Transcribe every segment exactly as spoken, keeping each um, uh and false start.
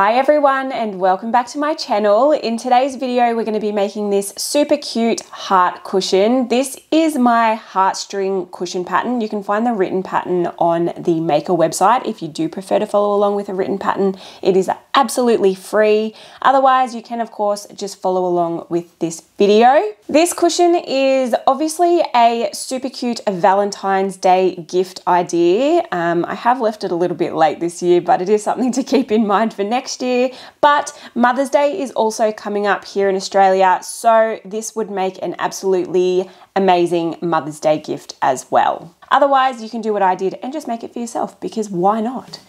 Hi everyone and welcome back to my channel. In today's video we're going to be making this super cute heart cushion. This is my heartstring cushion pattern. You can find the written pattern on the Maykr website if you do prefer to follow along with a written pattern. It is absolutely free. Otherwise you can of course just follow along with this video. This cushion is obviously a super cute Valentine's Day gift idea. Um, I have left it a little bit late this year, but it is something to keep in mind for next next year, but Mother's Day is also coming up here in Australia, so this would make an absolutely amazing Mother's Day gift as well. Otherwise, you can do what I did and just make it for yourself, because why not?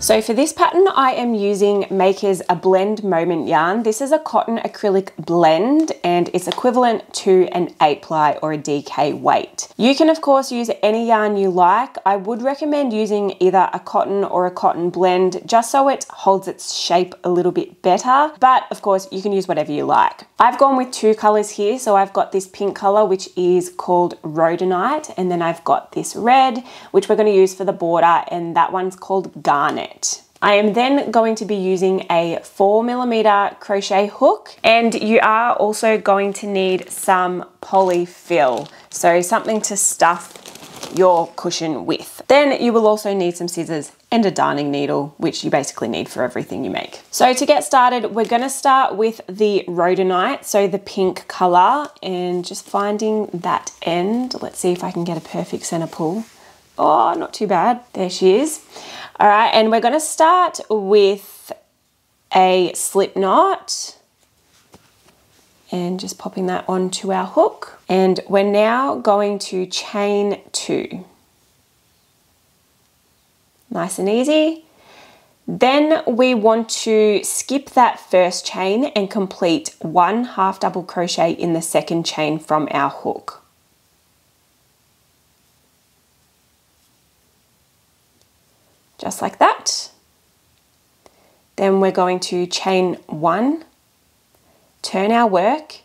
So for this pattern, I am using Makr's A Blend Moment yarn. This is a cotton acrylic blend and it's equivalent to an eight ply or a D K weight. You can of course use any yarn you like. I would recommend using either a cotton or a cotton blend just so it holds its shape a little bit better. But of course you can use whatever you like. I've gone with two colors here. So I've got this pink color, which is called Rhodonite. And then I've got this red, which we're gonna use for the border. And that one's called Garnet. I am then going to be using a four millimeter crochet hook, and you are also going to need some polyfill, so something to stuff your cushion with. Then you will also need some scissors and a darning needle, which you basically need for everything you make. So to get started, we're gonna start with the Rhodonite, so the pink color, and just finding that end. Let's see if I can get a perfect center pull. Oh, not too bad. There she is. All right, and we're gonna start with a slip knot and just popping that onto our hook. And we're now going to chain two. Nice and easy. Then we want to skip that first chain and complete one half double crochet in the second chain from our hook. Just like that. Then we're going to chain one, turn our work,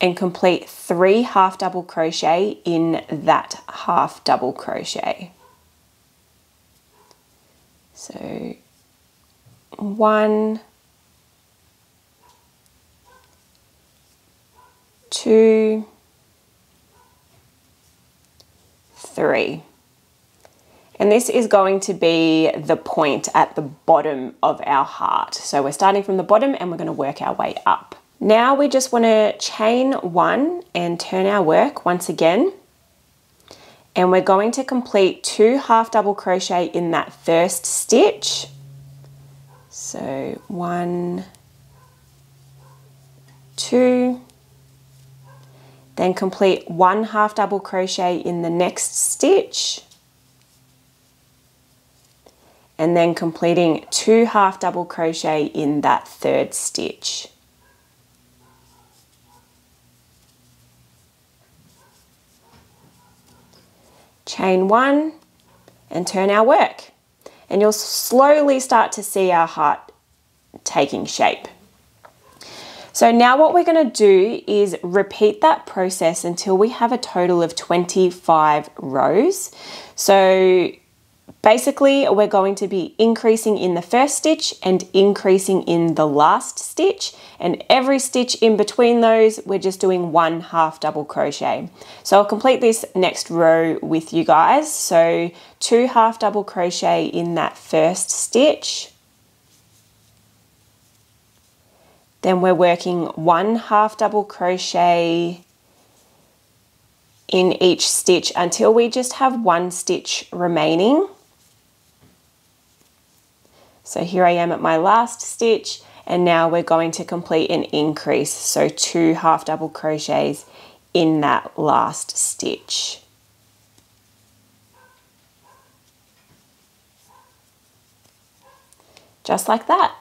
and complete three half double crochet in that half double crochet. So one, two, three. And this is going to be the point at the bottom of our heart. So we're starting from the bottom and we're going to work our way up. Now we just want to chain one and turn our work once again. And we're going to complete two half double crochet in that first stitch. So one, two, then complete one half double crochet in the next stitch. And then completing two half double crochet in that third stitch. Chain one and turn our work. And you'll slowly start to see our heart taking shape. So now what we're going to do is repeat that process until we have a total of twenty-five rows. So basically, we're going to be increasing in the first stitch and increasing in the last stitch, and every stitch in between those, we're just doing one half double crochet. So I'll complete this next row with you guys. So two half double crochet in that first stitch. Then we're working one half double crochet in each stitch until we just have one stitch remaining. So here I am at my last stitch, and now we're going to complete an increase. So two half double crochets in that last stitch. Just like that.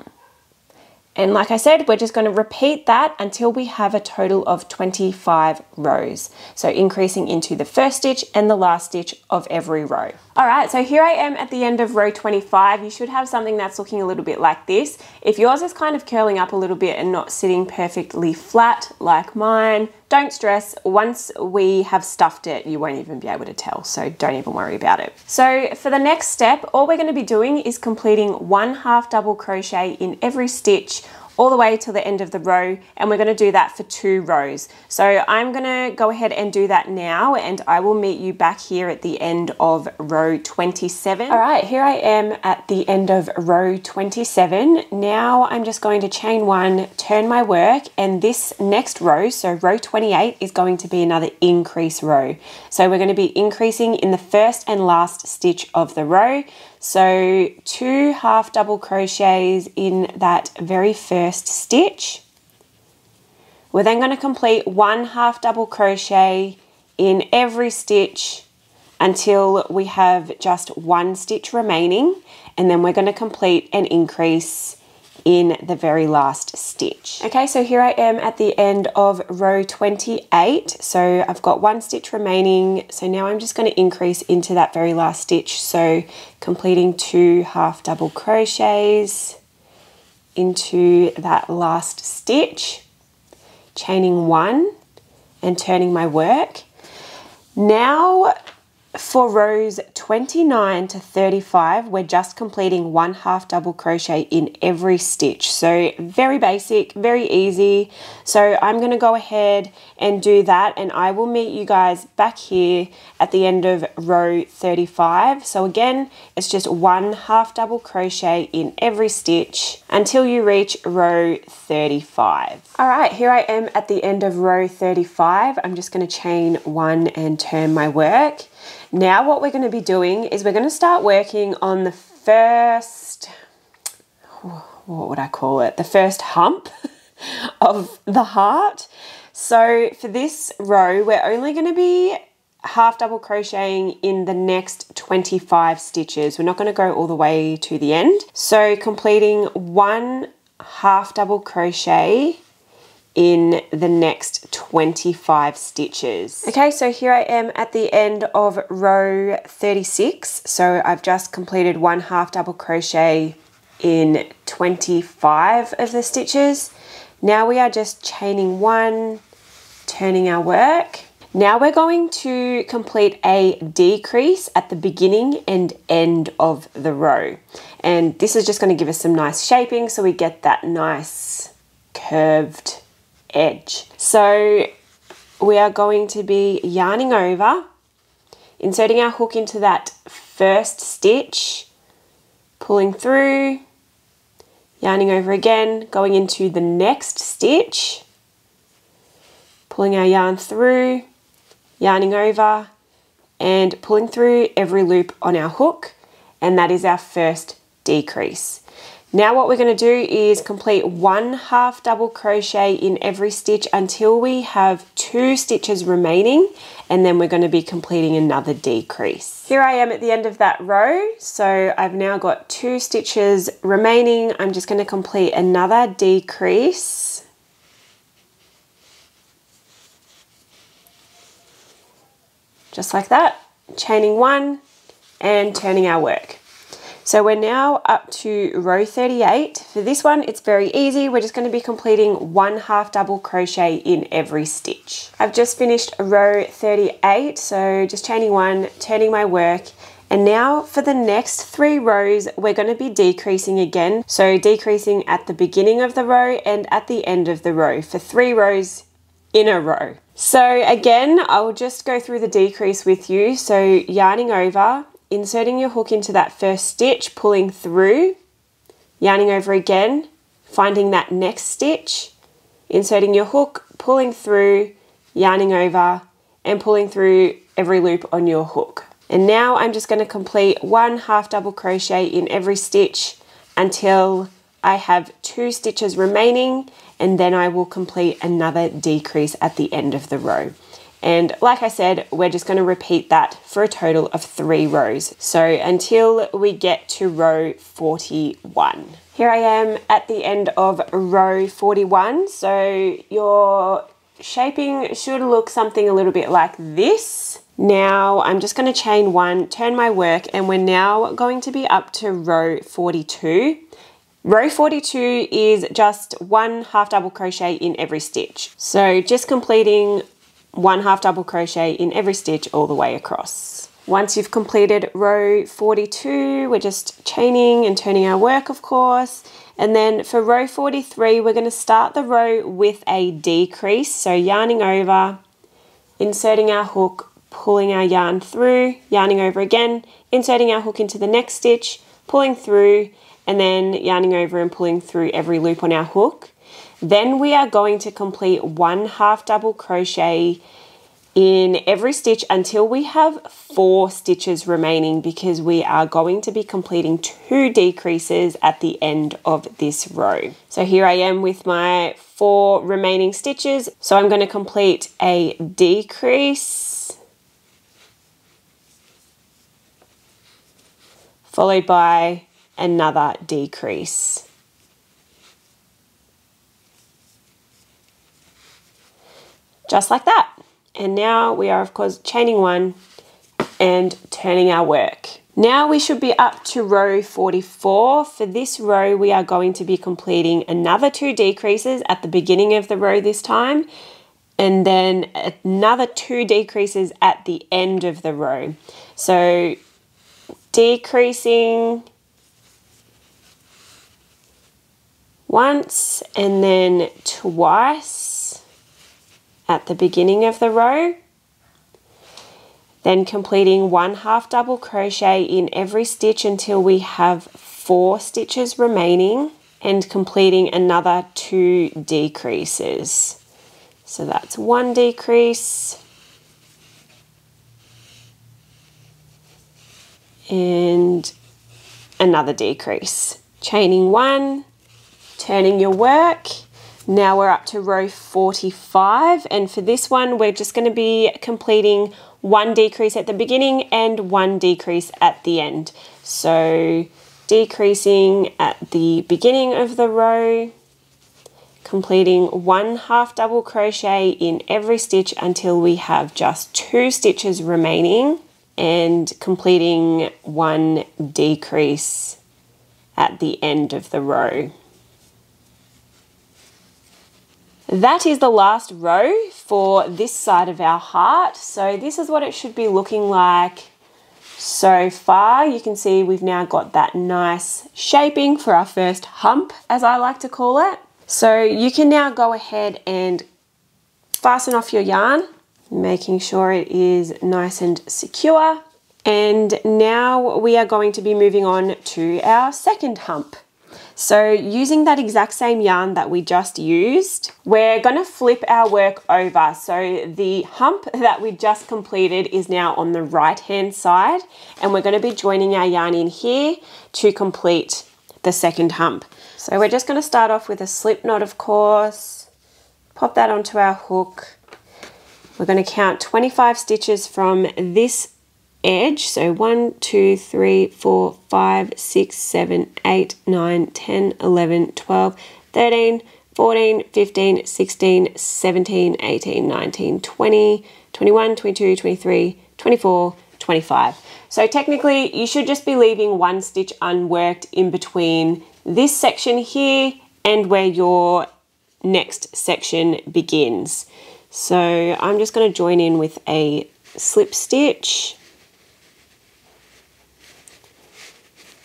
And like I said, we're just going to repeat that until we have a total of twenty-five rows. So increasing into the first stitch and the last stitch of every row. All right, so here I am at the end of row twenty-five. You should have something that's looking a little bit like this. If yours is kind of curling up a little bit and not sitting perfectly flat like mine, Don't stress, once we have stuffed it, you won't even be able to tell, so don't even worry about it. So for the next step, all we're going to be doing is completing one half double crochet in every stitch all the way till the end of the row, and we're going to do that for two rows. So I'm going to go ahead and do that now, and I will meet you back here at the end of row twenty-seven. All right, here I am at the end of row twenty-seven. Now I'm just going to chain one, turn my work, and this next row, so row twenty-eight, is going to be another increase row. So we're going to be increasing in the first and last stitch of the row. So two half double crochets in that very first stitch. We're then going to complete one half double crochet in every stitch until we have just one stitch remaining, and then we're going to complete an increase in the very last stitch. Okay, so here I am at the end of row twenty-eight. So I've got one stitch remaining. So now I'm just going to increase into that very last stitch. So completing two half double crochets into that last stitch, chaining one and turning my work. Now for rows twenty-nine to thirty-five, we're just completing one half double crochet in every stitch. So very basic, very easy. So I'm going to go ahead and do that, and I will meet you guys back here at the end of row thirty-five. So again, it's just one half double crochet in every stitch until you reach row thirty-five. All right, here I am at the end of row thirty-five. I'm just going to chain one and turn my work. Now what we're going to be doing is we're going to start working on the first, what would I call it? The first hump of the heart. So for this row, we're only going to be half double crocheting in the next twenty-five stitches. We're not going to go all the way to the end. So completing one half double crochet in the next twenty-five stitches. Okay, so here I am at the end of row thirty-six. So I've just completed one half double crochet in twenty-five of the stitches. Now we are just chaining one, turning our work. Now we're going to complete a decrease at the beginning and end of the row. And this is just going to give us some nice shaping, so we get that nice curved edge. So we are going to be yarning over, inserting our hook into that first stitch, pulling through, yarning over again, going into the next stitch, pulling our yarn through, yarning over, and pulling through every loop on our hook, and that is our first decrease. Now what we're going to do is complete one half double crochet in every stitch until we have two stitches remaining, and then we're going to be completing another decrease. Here I am at the end of that row, so I've now got two stitches remaining. I'm just going to complete another decrease just like that, chaining one and turning our work. So we're now up to row thirty-eight. For this one, it's very easy. We're just going to be completing one half double crochet in every stitch. I've just finished row thirty-eight, so just chaining one, turning my work. And now for the next three rows, we're going to be decreasing again. So decreasing at the beginning of the row and at the end of the row for three rows in a row. So again, I'll just go through the decrease with you. So yarning over, inserting your hook into that first stitch, pulling through, yarning over again, finding that next stitch, inserting your hook, pulling through, yarning over, and pulling through every loop on your hook. And now I'm just going to complete one half double crochet in every stitch until I have two stitches remaining, and then I will complete another decrease at the end of the row. And like I said, we're just going to repeat that for a total of three rows. So until we get to row forty-one. Here I am at the end of row forty-one. So your shaping should look something a little bit like this. Now I'm just going to chain one, turn my work, and we're now going to be up to row forty-two. Row forty-two is just one half double crochet in every stitch. So just completing one half double crochet in every stitch all the way across. Once you've completed row forty-two, we're just chaining and turning our work, of course. And then for row forty-three, we're going to start the row with a decrease. So yarning over, inserting our hook, pulling our yarn through, yarning over again, inserting our hook into the next stitch, pulling through, and then yarning over and pulling through every loop on our hook. Then we are going to complete one half double crochet in every stitch until we have four stitches remaining, because we are going to be completing two decreases at the end of this row. So here I am with my four remaining stitches. So I'm going to complete a decrease, followed by another decrease. Just like that. And now we are, of course, chaining one and turning our work. Now we should be up to row forty-four. For this row, we are going to be completing another two decreases at the beginning of the row this time, and then another two decreases at the end of the row. So decreasing once and then twice at the beginning of the row, then completing one half double crochet in every stitch until we have four stitches remaining, and completing another two decreases. So that's one decrease and another decrease. Chaining one, turning your work. Now we're up to row forty-five, and for this one we're just going to be completing one decrease at the beginning and one decrease at the end. So decreasing at the beginning of the row, completing one half double crochet in every stitch until we have just two stitches remaining, and completing one decrease at the end of the row. That is the last row for this side of our heart. So this is what it should be looking like so far. You can see we've now got that nice shaping for our first hump, as I like to call it. So you can now go ahead and fasten off your yarn, making sure it is nice and secure. And now we are going to be moving on to our second hump. So using that exact same yarn that we just used, we're going to flip our work over. So the hump that we just completed is now on the right hand side, and we're going to be joining our yarn in here to complete the second hump. So we're just going to start off with a slip knot, of course, pop that onto our hook. We're going to count twenty-five stitches from this edge. So one, two, three, four, five, six, seven, eight, nine, ten, eleven, twelve, thirteen, fourteen, fifteen, sixteen, seventeen, eighteen, nineteen, twenty, twenty-one, twenty-two, twenty-three, twenty-four, twenty-five. So technically you should just be leaving one stitch unworked in between this section here and where your next section begins. So I'm just going to join in with a slip stitch,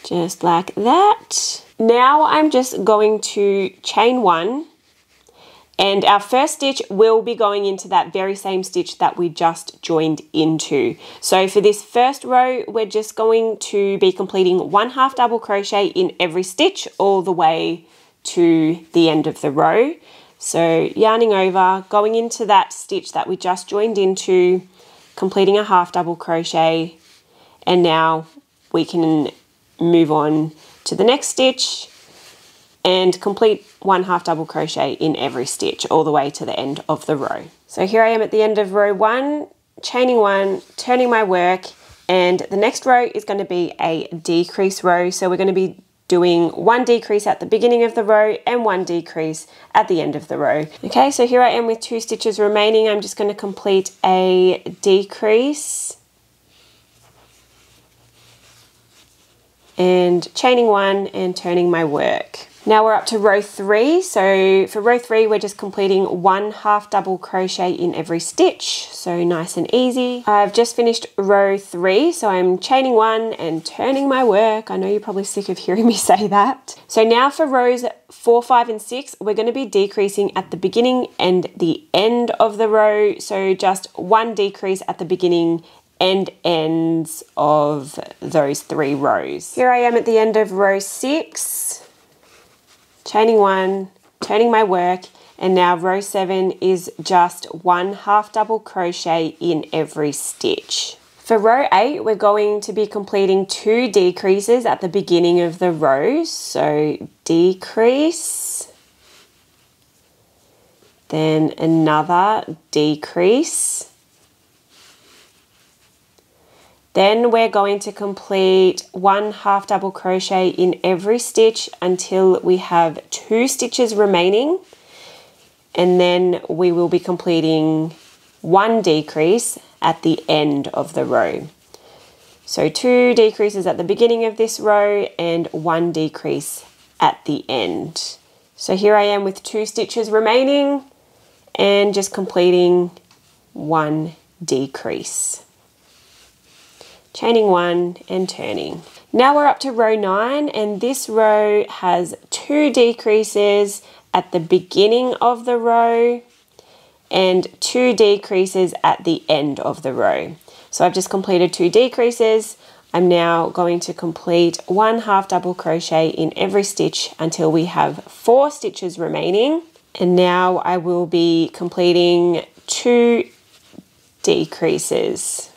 just like that. Now I'm just going to chain one, and our first stitch will be going into that very same stitch that we just joined into. So for this first row, we're just going to be completing one half double crochet in every stitch all the way to the end of the row. So yarning over, going into that stitch that we just joined into, completing a half double crochet, and now we can move on to the next stitch and complete one half double crochet in every stitch all the way to the end of the row. So here I am at the end of row one, chaining one, turning my work, and the next row is going to be a decrease row. So we're going to be doing one decrease at the beginning of the row and one decrease at the end of the row. Okay, so here I am with two stitches remaining. I'm just going to complete a decrease and chaining one and turning my work. Now we're up to row three. So for row three, we're just completing one half double crochet in every stitch. So nice and easy. I've just finished row three. So I'm chaining one and turning my work. I know you're probably sick of hearing me say that. So now for rows four, five, and six, we're going to be decreasing at the beginning and the end of the row. So just one decrease at the beginning and ends of those three rows. Here I am at the end of row six. Chaining one, turning my work, and now row seven is just one half double crochet in every stitch. For row eight, we're going to be completing two decreases at the beginning of the row. So decrease, then another decrease. Then we're going to complete one half double crochet in every stitch until we have two stitches remaining. And then we will be completing one decrease at the end of the row. So two decreases at the beginning of this row and one decrease at the end. So here I am with two stitches remaining and just completing one decrease. Chaining one and turning. Now we're up to row nine, and this row has two decreases at the beginning of the row and two decreases at the end of the row. So I've just completed two decreases. I'm now going to complete one half double crochet in every stitch until we have four stitches remaining. And now I will be completing two decreases.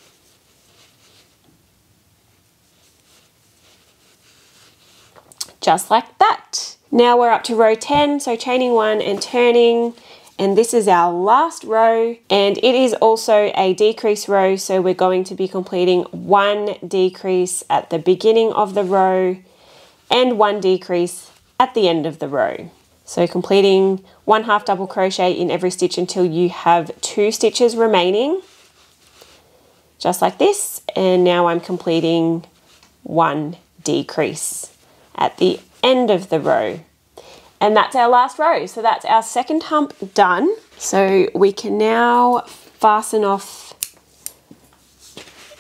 Just like that. Now we're up to row ten, so chaining one and turning, and this is our last row, and it is also a decrease row, so we're going to be completing one decrease at the beginning of the row and one decrease at the end of the row. So completing one half double crochet in every stitch until you have two stitches remaining, just like this, and now I'm completing one decrease at the end of the row. And that's our last row. So that's our second hump done. So we can now fasten off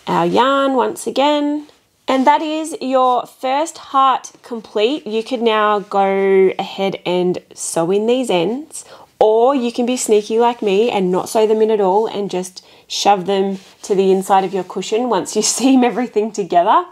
our yarn once again. And that is your first heart complete. You could now go ahead and sew in these ends, or you can be sneaky like me and not sew them in at all and just shove them to the inside of your cushion once you seam everything together.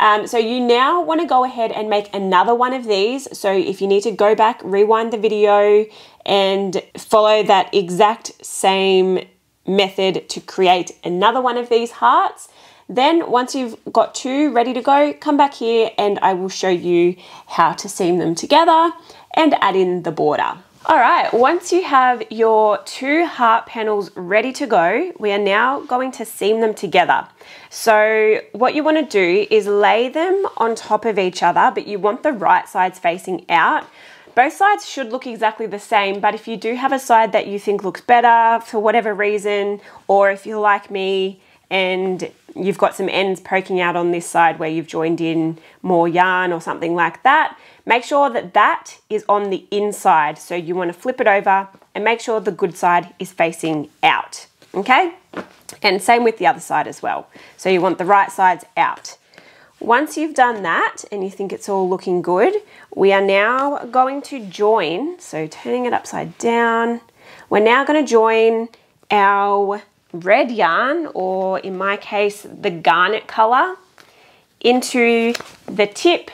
Um, so you now want to go ahead and make another one of these. So if you need to go back, rewind the video and follow that exact same method to create another one of these hearts. Then once you've got two ready to go, come back here and I will show you how to seam them together and add in the border. All right, once you have your two heart panels ready to go, we are now going to seam them together. So what you want to do is lay them on top of each other, but you want the right sides facing out. Both sides should look exactly the same, but if you do have a side that you think looks better for whatever reason, or if you're like me and you've got some ends poking out on this side where you've joined in more yarn or something like that, make sure that that is on the inside. So you want to flip it over and make sure the good side is facing out, okay? And same with the other side as well. So you want the right sides out. Once you've done that and you think it's all looking good, we are now going to join, so turning it upside down, we're now going to join our red yarn, or in my case the garnet color, into the tip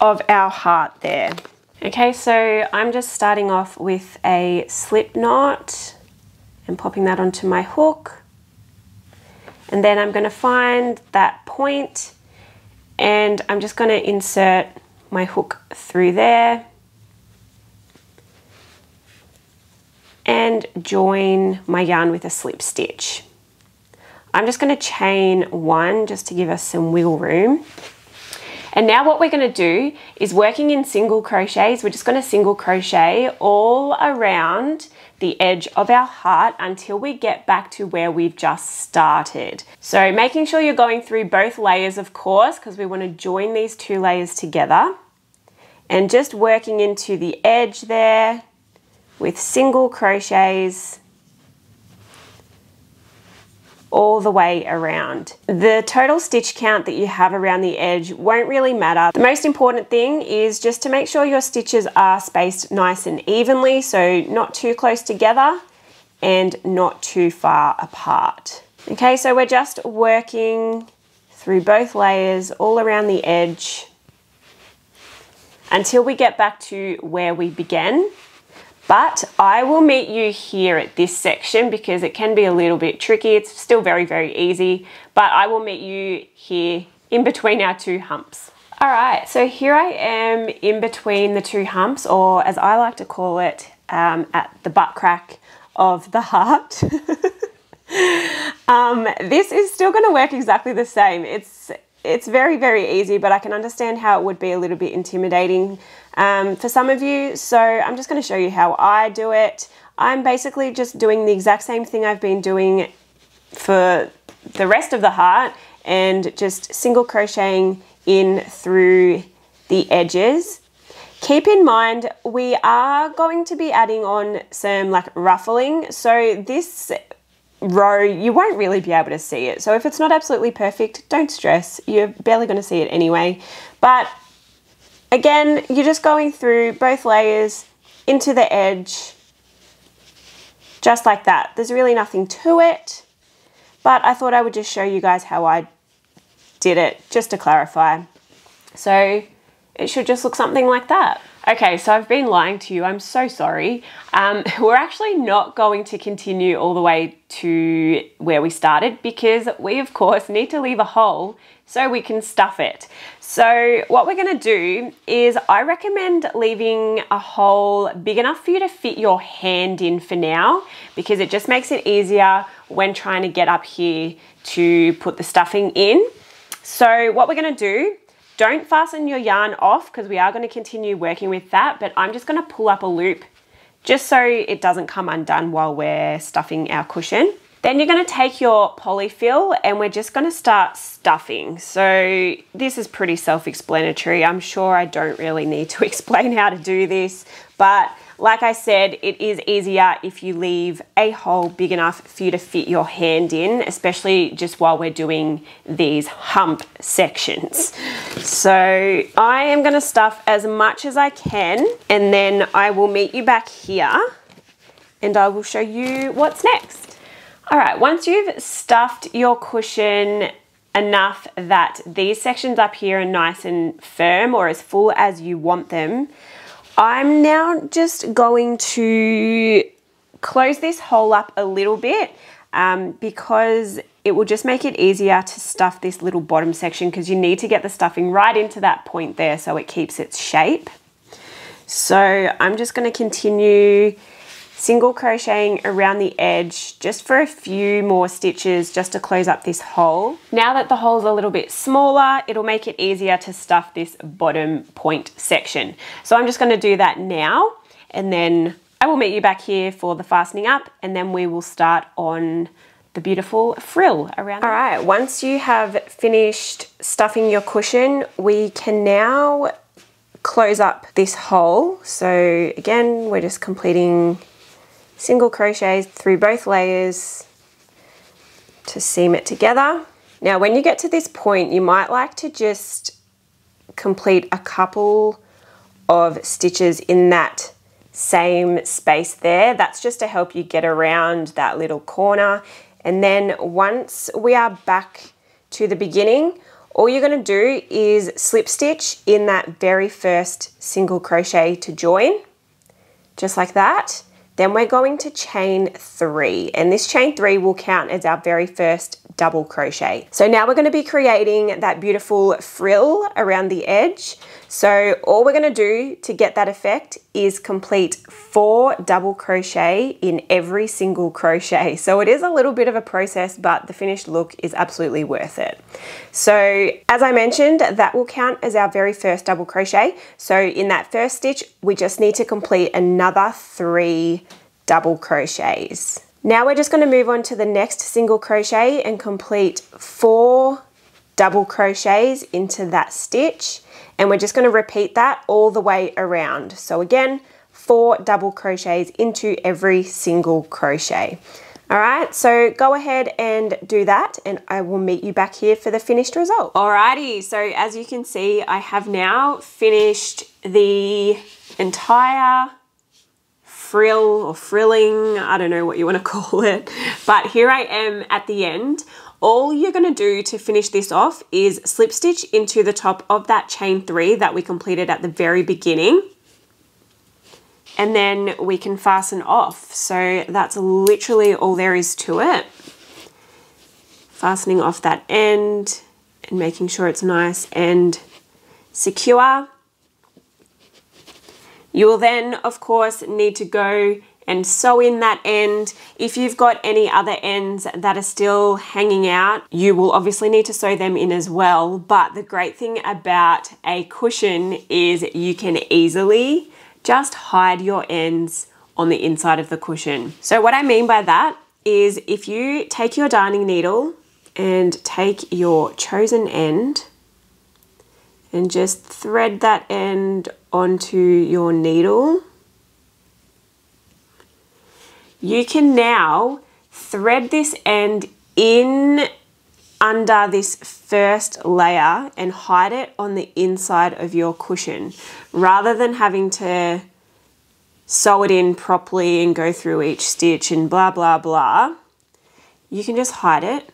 of our heart there. Okay, so I'm just starting off with a slip knot and popping that onto my hook, and then I'm going to find that point and I'm just going to insert my hook through there and join my yarn with a slip stitch. I'm just going to chain one just to give us some wiggle room. And now what we're going to do is, working in single crochets, we're just going to single crochet all around the edge of our heart until we get back to where we've just started. So making sure you're going through both layers, of course, because we want to join these two layers together. and just working into the edge there with single crochets all the way around. The total stitch count that you have around the edge won't really matter. The most important thing is just to make sure your stitches are spaced nice and evenly, so not too close together and not too far apart. Okay, so we're just working through both layers all around the edge until we get back to where we began. But I will meet you here at this section because it can be a little bit tricky. It's still very, very easy, but I will meet you here in between our two humps. All right, so here I am in between the two humps, or as I like to call it, um, at the butt crack of the heart. um, this is still gonna work exactly the same. It's, it's very, very easy, but I can understand how it would be a little bit intimidating Um, for some of you, so I'm just going to show you how I do it. I'm basically just doing the exact same thing I've been doing for the rest of the heart and just single crocheting in through the edges. Keep in mind, we are going to be adding on some like ruffling, so this row you won't really be able to see it. So if it's not absolutely perfect, don't stress, you're barely going to see it anyway. But again, you're just going through both layers into the edge, just like that. There's really nothing to it, but I thought I would just show you guys how I did it, just to clarify. So it should just look something like that. Okay, so I've been lying to you, I'm so sorry. Um, we're actually not going to continue all the way to where we started because we of course need to leave a hole so we can stuff it. So what we're gonna do is I recommend leaving a hole big enough for you to fit your hand in for now, because it just makes it easier when trying to get up here to put the stuffing in. So what we're gonna do, don't fasten your yarn off because we are going to continue working with that, but I'm just going to pull up a loop just so it doesn't come undone while we're stuffing our cushion. Then you're going to take your polyfill and we're just going to start stuffing. So this is pretty self-explanatory. I'm sure I don't really need to explain how to do this, but like I said, it is easier if you leave a hole big enough for you to fit your hand in, especially just while we're doing these hump sections. So I am gonna stuff as much as I can, and then I will meet you back here and I will show you what's next. All right, once you've stuffed your cushion enough that these sections up here are nice and firm, or as full as you want them, I'm now just going to close this hole up a little bit um, because it will just make it easier to stuff this little bottom section, because you need to get the stuffing right into that point there so it keeps its shape. So I'm just going to continue single crocheting around the edge just for a few more stitches just to close up this hole. Now that the hole's a little bit smaller, it'll make it easier to stuff this bottom point section. So I'm just going to do that now, and then I will meet you back here for the fastening up, and then we will start on the beautiful frill around. All right, once you have finished stuffing your cushion, we can now close up this hole. So again, we're just completing single crochets through both layers to seam it together. Now, when you get to this point, you might like to just complete a couple of stitches in that same space there. That's just to help you get around that little corner. And then once we are back to the beginning, all you're going to do is slip stitch in that very first single crochet to join, just like that. Then we're going to chain three, and this chain three will count as our very first double crochet. So now we're going to be creating that beautiful frill around the edge. So all we're going to do to get that effect is complete four double crochet in every single crochet. So it is a little bit of a process, but the finished look is absolutely worth it. So as I mentioned, that will count as our very first double crochet. So in that first stitch, we just need to complete another three double crochets. Now we're just going to move on to the next single crochet and complete four double crochets into that stitch, and we're just going to repeat that all the way around. So again, four double crochets into every single crochet. All right, so go ahead and do that, and I will meet you back here for the finished result. Alrighty, so as you can see, I have now finished the entire frill or frilling, I don't know what you want to call it, but here I am at the end. All you're going to do to finish this off is slip stitch into the top of that chain three that we completed at the very beginning, and then we can fasten off. So that's literally all there is to it. Fastening off that end and making sure it's nice and secure. You will then, of course, need to go and sew in that end. If you've got any other ends that are still hanging out, you will obviously need to sew them in as well. But the great thing about a cushion is you can easily just hide your ends on the inside of the cushion. So what I mean by that is if you take your darning needle and take your chosen end and just thread that end onto your needle, you can now thread this end in under this first layer and hide it on the inside of your cushion, rather than having to sew it in properly and go through each stitch and blah, blah, blah. You can just hide it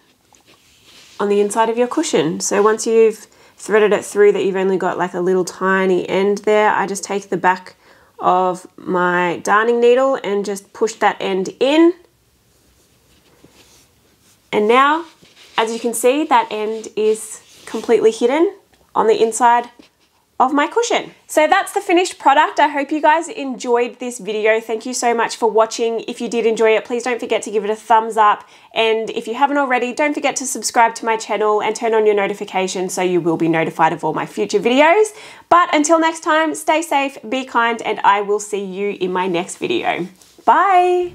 on the inside of your cushion. So once you've threaded it through that you've only got like a little tiny end there, I just take the back of my darning needle and just push that end in. And now, as you can see, that end is completely hidden on the inside of my cushion. So that's the finished product. I hope you guys enjoyed this video. Thank you so much for watching. If you did enjoy it, please don't forget to give it a thumbs up. And if you haven't already, don't forget to subscribe to my channel and turn on your notifications so you will be notified of all my future videos. But until next time, stay safe, be kind, and I will see you in my next video. Bye.